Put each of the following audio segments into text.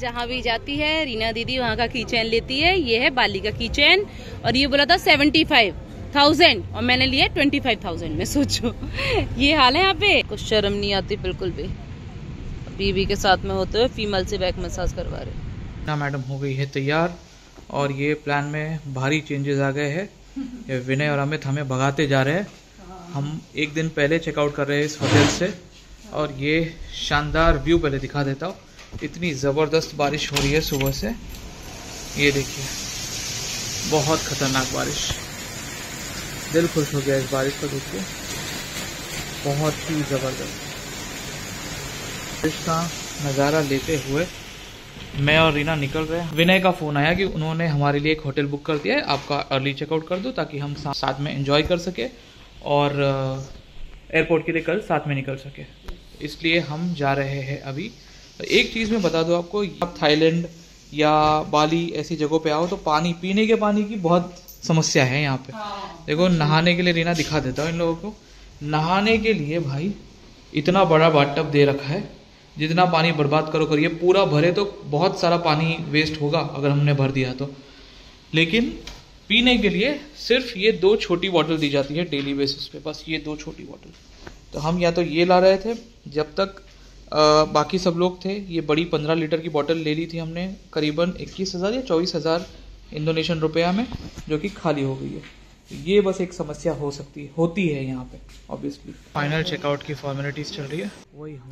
जहाँ भी जाती है रीना दीदी वहाँ का की चैन लेती है। ये है बाली का की चैन और ये बोला था 75,000 और मैंने लिया 25,000 में। सोचो ये हाल है यहाँ पे। कुछ शर्म नहीं आती बिल्कुल भी। बीवी के साथ में होते हुए फीमेल से बैक मसाज करवा रहे। ना मैडम हो गई है तैयार और ये प्लान में भारी चेंजेस आ गए हैं। विनय और अमित हमें भगाते जा रहे हैं। हम एक दिन पहले चेकआउट कर रहे हैं इस होटल से और ये शानदार व्यू पहले दिखा देता हूँ। इतनी ज़बरदस्त बारिश हो रही है सुबह से, ये देखिए बहुत ख़तरनाक बारिश। दिल खुश हो गया इस बारिश को देख के, बहुत ही ज़बरदस्त बारिश का नज़ारा लेते हुए मैं और रीना निकल रहे हैं। विनय का फ़ोन आया कि उन्होंने हमारे लिए एक होटल बुक कर दिया है, आपका अर्ली चेकआउट कर दो ताकि हम साथ में एंजॉय कर सके और एयरपोर्ट के लिए कल साथ में निकल सके। इसलिए हम जा रहे हैं अभी। एक चीज़ मैं बता दूं आपको, आप थाईलैंड या बाली ऐसी जगहों पे आओ तो पानी, पीने के पानी की बहुत समस्या है यहाँ पे। देखो नहाने के लिए, रीना दिखा देता हूँ इन लोगों को, नहाने के लिए भाई इतना बड़ा बाथटब दे रखा है। जितना पानी बर्बाद करो करिए, पूरा भरे तो बहुत सारा पानी वेस्ट होगा अगर हमने भर दिया तो। लेकिन पीने के लिए सिर्फ ये 2 छोटी बोतल दी जाती है डेली बेसिस पे, बस ये 2 छोटी बोतल। तो हम या तो ये ला रहे थे जब तक बाकी सब लोग थे। ये बड़ी 15 लीटर की बोतल ले ली थी हमने करीबन 21,000 या 24,000 इंडोनेशियन रुपया में, जो कि खाली हो गई है। तो ये बस एक समस्या हो सकती है, होती है यहाँ पे ऑब्वियसली। फाइनल चेकआउट की फॉर्मेलिटीज़ चल रही है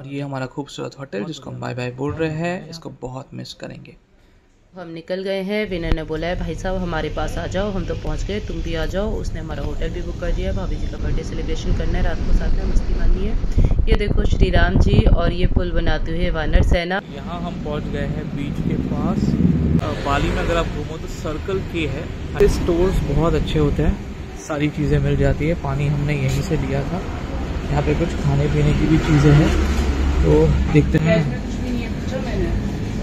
और ये हमारा खूबसूरत होटल जिसको हम बाय बाय बोल रहे हैं, इसको बहुत मिस करेंगे। हम निकल गए हैं। विनय ने बोला है भाई साहब हमारे पास आ जाओ, हम तो पहुंच गए, तुम भी आ जाओ। उसने हमारा होटल भी बुक कर दिया है। भाभी जी का बर्थडे सेलिब्रेशन करना है, रात को साथ में मस्ती माननी है। ये देखो श्री राम जी और ये पुल बनाते हुए वानर सेना। यहाँ हम पहुंच गए हैं बीच के पास। बाली में अगर आप घूमो तो सर्कल के है, स्टोर्स बहुत अच्छे होते हैं, सारी चीज़ें मिल जाती है। पानी हमने यहीं से लिया था। यहाँ पे कुछ खाने पीने की भी चीज़ें हैं तो देखते हैं।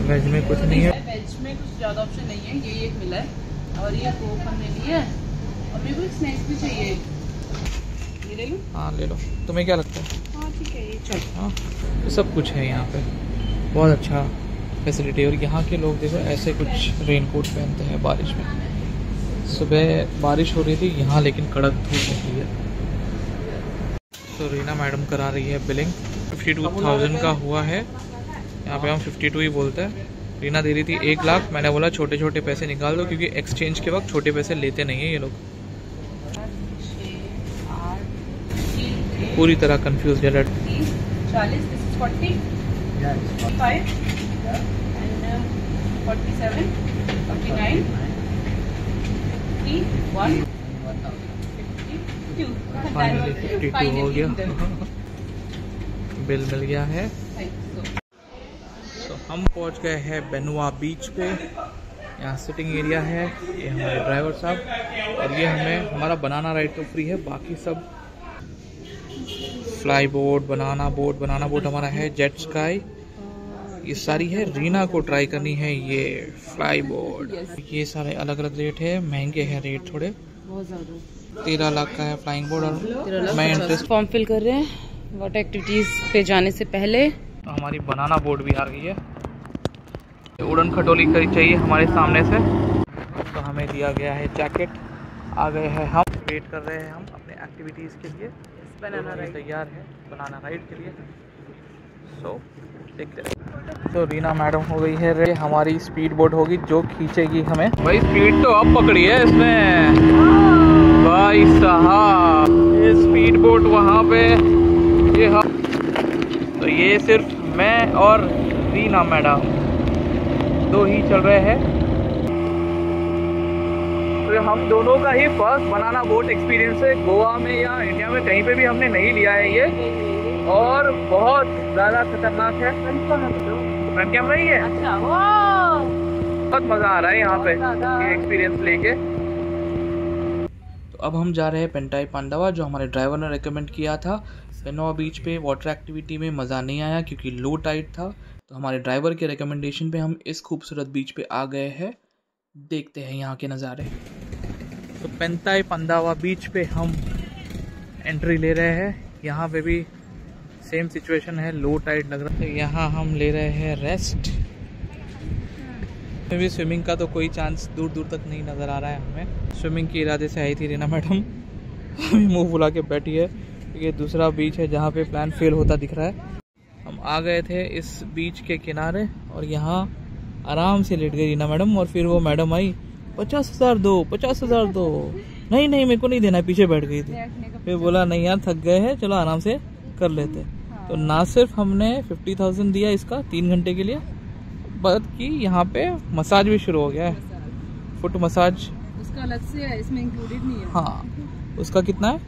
वेज में कुछ नहीं है, इसमें कुछ ज़्यादा ऑप्शन नहीं है। ये एक मिला है और ये कोक हमने लिया है और मेरे को स्नैक्स भी चाहिए। ये ले लूँ? हाँ ले लो, तुम्हें क्या लगता है? हाँ ठीक है ये चल। हाँ तो सब कुछ है यहाँ पे, बहुत अच्छा फैसिलिटी। और यहाँ के लोग देखो ऐसे कुछ रेनकोट पहनते हैं बारिश में। सुबह बारिश हो रही थी यहाँ लेकिन कड़क धूप निकली है। तो रीना मैडम करा रही है बिलिंग। 52,000 का हुआ है, यहाँ पे हम 52 ही बोलते हैं। रीना दे रही थी 1 लाख, मैंने बोला छोटे छोटे पैसे निकाल दो क्योंकि एक्सचेंज के वक्त छोटे पैसे लेते नहीं है ये लोग। पूरी तरह कंफ्यूज है। फाइनली 52 हो गया, बिल मिल गया है। हम पहुंच गए हैं बेनुआ बीच पे। यहाँ सिटिंग एरिया है। ये हमारे ड्राइवर साहब और ये हमें हमारा बनाना राइड तो फ्री है, बाकी सब fly boat, banana boat. Banana boat हमारा है जेट स्काई, ये सारी है। रीना को ट्राई करनी है ये फ्लाई बोट। ये सारे अलग अलग रेट है, महंगे हैं रेट थोड़े, 13 लाख का है फ्लाइंग बोट। और मैं इंटरेस्ट फॉर्म फिल कर रहे हैं वाटर एक्टिविटीज़ पे जाने से पहले। तो हमारी बनाना बोट भी आ गई है। उड़न खटोली करी चाहिए हमारे सामने से, तो हमें दिया गया है जैकेट। आ गए हैं हम, वेट कर रहे हैं हम अपने एक्टिविटीज़ के लिए। बनाना राइड तैयार है बनाना राइड के लिए, सो देखते रहिए। तो रीना मैडम हो गई है रे, हमारी स्पीड बोट होगी जो खींचेगी हमें। भाई स्पीड तो अब पकड़ी है इसने, भाई साहब ये स्पीड बोट वहाँ पे। ये हम तो ये सिर्फ मैं और रीना मैडम 2 ही चल रहे हैं। तो हम दोनों का ही फर्स्ट बनाना बोट एक्सपीरियंस है। गोवा में या इंडिया में कहीं पे भी हमने नहीं लिया है ये, और बहुत ज़्यादा खतरनाक है। फ्रंट कैमरा ही है। अच्छा, बहुत मज़ा आ रहा है यहाँ पे ये एक्सपीरियंस लेके। तो अब हम जा रहे हैं पेंटाई पांडावा, जो हमारे ड्राइवर ने रेकमेंड किया था। बेनुआ बीच पे वाटर एक्टिविटी में मज़ा नहीं आया क्योंकि लो टाइड था। तो हमारे ड्राइवर के रिकमेंडेशन पे हम इस खूबसूरत बीच पे आ गए हैं। देखते हैं यहाँ के नज़ारे। तो पेंटाई पंडावा बीच पे हम एंट्री ले रहे हैं। यहाँ पे भी सेम सिचुएशन है, लो टाइड लग रहा है। यहाँ हम ले रहे हैं रेस्ट। में भी स्विमिंग का तो कोई चांस दूर दूर तक नहीं नज़र आ रहा है हमें। स्विमिंग के इरादे से आई थी रीना मैडम, अभी मुँह फुला के बैठी है। ये दूसरा बीच है जहाँ पे प्लान फेल होता दिख रहा है। हम आ गए थे इस बीच के किनारे और यहाँ आराम से लेट गई रीना मैडम। और फिर वो मैडम आई, 50,000 दो, 50,000 दो, नहीं नहीं मेरे को नहीं देना, पीछे बैठ गई थी। फिर बोला नहीं यार थक गए हैं, चलो आराम से कर लेते। तो ना सिर्फ हमने 50,000 दिया इसका 3 घंटे के लिए, बल्कि यहाँ पे मसाज भी शुरू हो गया है, फुट मसाज उसका अलग से है, इसमें इंक्लूडेड नहीं है। हाँ उसका कितना है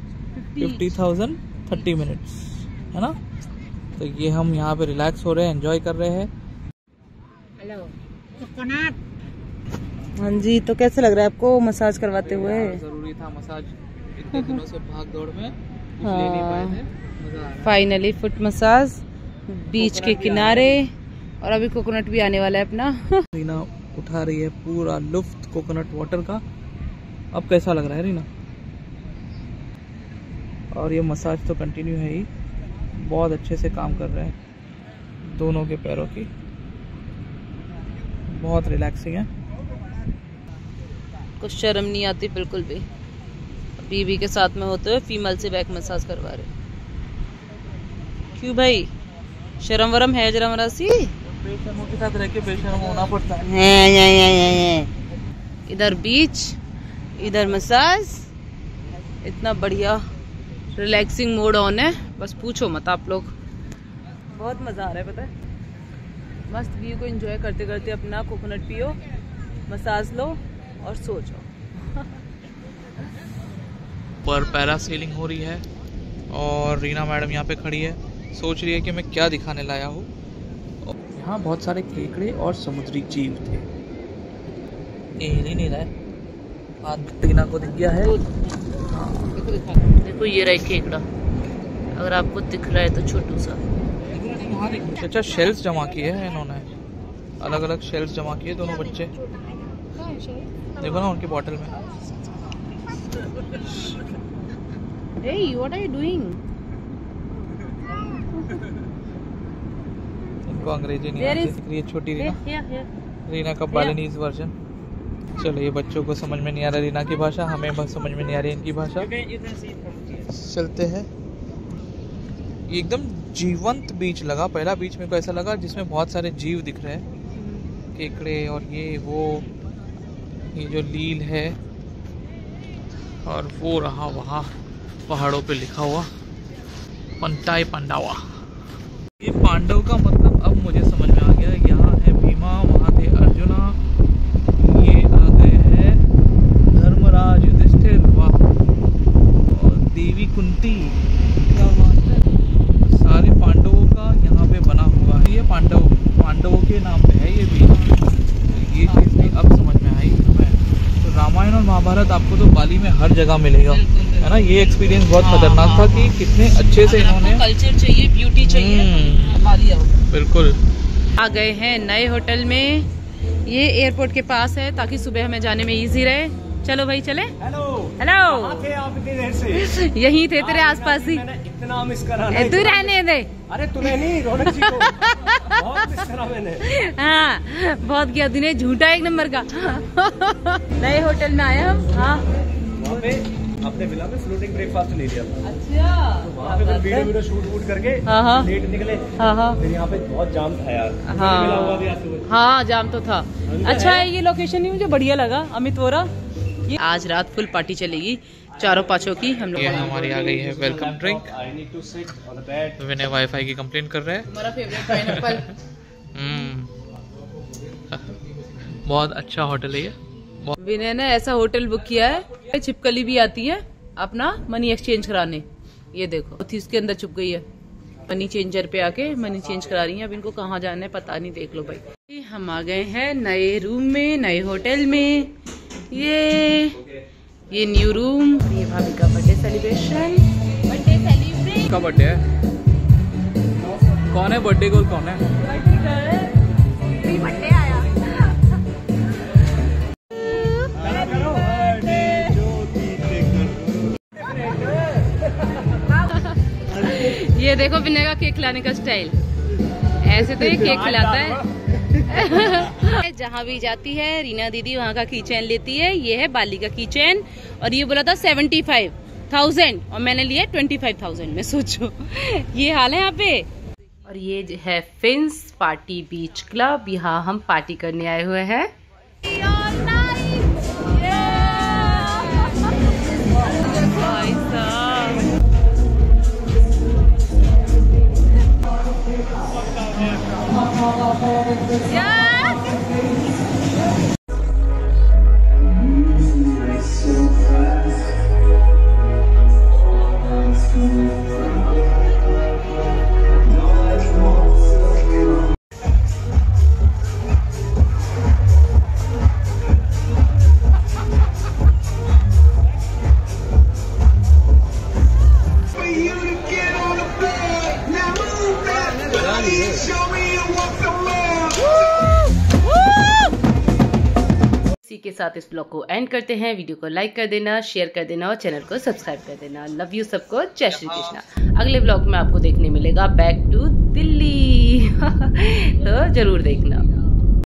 50,000 30 मिनट्स, है ना। तो ये हम यहाँ पे रिलैक्स हो रहे हैं, एंजॉय कर रहे हैं। हाँ जी, तो कैसे लग रहा है आपको मसाज करवाते हुए? जरूरी था मसाज, इतने दिनों से भाग दौड़ में कुछ ले नहीं पाए थे। फाइनली फुट मसाज बीच के किनारे, और अभी कोकोनट भी आने वाला है अपना। रीना उठा रही है पूरा लुफ्त कोकोनट वाटर का। अब कैसा लग रहा है रीना? और ये मसाज तो कंटिन्यू है ही, बहुत अच्छे से काम कर रहे हैं दोनों के पैरों की, बहुत रिलैक्सिंग है। कुछ शर्म नहीं आती बिल्कुल भी, बीवी के साथ में होते हुए फीमेल से बैक मसाज करवा रहे। क्यों भाई शर्म वरम है जरा मरासी? बेशर्मों के साथ रह के बेशर्म होना पड़ता है। इधर बीच, इधर मसाज, इतना बढ़िया रिलैक्सिंग मोड ऑन है, बस पूछो मत आप लोग। बहुत मजा आ रहा है पता है, मस्त व्यू को एंजॉय करते करते अपना कोकोनट पियो, मसाज लो और सो जाओ। पर पैरासेलिंग हो रही है और रीना मैडम यहाँ पे खड़ी है, सोच रही है कि मैं क्या दिखाने लाया हूँ। यहाँ बहुत सारे केकड़े और समुद्री जीव थे। ये हिल ही नहीं रहा है, हाथ रीना को दिख गया है। देखो ये रहा केकड़ा, अगर आपको दिख रहा है तो छोटू सा। अच्छा शेल्स जमा किए हैं इन्होंने, अलग अलग शेल्स जमा किए दोनों बच्चे। देखो ना उनकी बॉटल में। Hey, what are you doing? इनको अंग्रेजी नहीं आती दिख रही है छोटी रीना, रीना का बालीनीज वर्जन। चलो ये बच्चों को समझ में नहीं आ रहा रीना की भाषा, हमें बस समझ में नहीं आ रही इनकी भाषा। चलते हैं। एकदम जीवंत बीच लगा, पहला बीच मेरे को ऐसा लगा जिसमें बहुत सारे जीव दिख रहे हैं, केकड़े और ये वो, ये जो लील है और वो रहा वहाँ पहाड़ों पे लिखा हुआ पंताई पांडावा। ये पांडव का मतलब अब मुझे समझ में आ गया। यहाँ है भीमा, वहाँ थे अर्जुना, ये आ गए हैं धर्मराज युधिष्ठिर, वाह, और देवी कुंती। सारे पांडवों का यहाँ पे बना हुआ है, ये पांडव पांडवों के नाम पे है ये भी। ये चीज़ भी अब समझ में आई हमें। तो रामायण और महाभारत आपको तो बाली में हर जगह मिलेगा, है ना। ये एक्सपीरियंस बहुत खतरनाक था कि कितने अच्छे से इन्होंने, कल्चर चाहिए, ब्यूटी चाहिए, बाली आओ बिल्कुल। आ गए हैं नए होटल में, ये एयरपोर्ट के पास है ताकि सुबह हमें जाने में ईजी रहे। चलो भाई चले। हेलो हेलो, यहीं थे तेरे आसपास ही, इतना मिस करा तू रहने दे। अरे तूने नहीं, रौनक जी को बहुत मिस करा मैंने। हाँ बहुत गया दिने, झूठा एक नंबर का। नए होटल में आए हम। हाँ वहाँ पे अपने विला में फ्लोटिंग ब्रेकफास्ट ले लिया। अच्छा तो वहाँ पे वीडियो शूट करके लेट निकले। हाँ फिर यहाँ पे बहुत जाम था यार। हाँ हाँ जाम तो था। अच्छा है ये लोकेशन ही मुझे बढ़िया लगा। अमित वोरा आज रात फुल पार्टी चलेगी चारों पांचों की। हम लोग हमारी आ गई है वेलकम ड्रिंक। विनय वाईफाई की कंप्लेन कर रहे हैं। हमारा फेवरेट पाइनएप्पल। बहुत अच्छा होटल है ये। विनय ने ऐसा होटल बुक किया है, छिपकली भी आती है अपना मनी एक्सचेंज कराने। ये देखो थी उसके अंदर छुप गई है, मनी चेंजर पे आके मनी चेंज करा रही है। अब इनको कहाँ जाना है पता नहीं, देख लो भाई। हम आ गए हैं नए रूम में, नए होटल में। ये न्यू रूम, ये भाभी का बर्थडे सेलिब्रेशन, बर्थडे सेलिब्रेशन का बर्थडे है। कौन है बर्थडे गर्ल? कौन है बर्थडे गर्ल? तेरी बर्थडे आया। ये देखो विनय का केक खिलाने का स्टाइल, ऐसे तो ये केक खिलाता है। जहाँ भी जाती है रीना दीदी वहाँ का की चैन लेती है। ये है बाली का की चैन और ये बोला था 75,000 और मैंने लिए 25,000 में। सोचो ये हाल है यहाँ पे। और ये है फिन्स पार्टी बीच क्लब, यहाँ हम पार्टी करने आए हुए हैं। के साथ इस ब्लॉग को एंड करते हैं। वीडियो को लाइक कर देना, शेयर कर देना और चैनल को सब्सक्राइब कर देना। लव यू सबको, जय श्री कृष्णा। अगले ब्लॉग में आपको देखने मिलेगा बैक टू दिल्ली तो जरूर देखना।